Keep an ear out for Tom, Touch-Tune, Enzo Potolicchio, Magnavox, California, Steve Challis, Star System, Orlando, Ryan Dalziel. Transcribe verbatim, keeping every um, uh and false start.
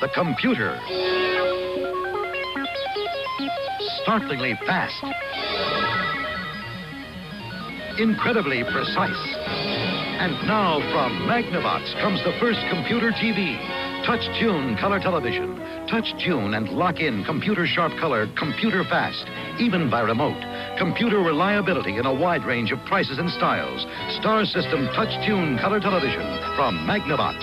The computer. Startlingly fast. Incredibly precise. And now from Magnavox comes the first computer T V. Touch-Tune color television. Touch-Tune and lock-in computer-sharp color, computer-fast, even by remote. Computer reliability in a wide range of prices and styles. Star System Touch-Tune color television from Magnavox.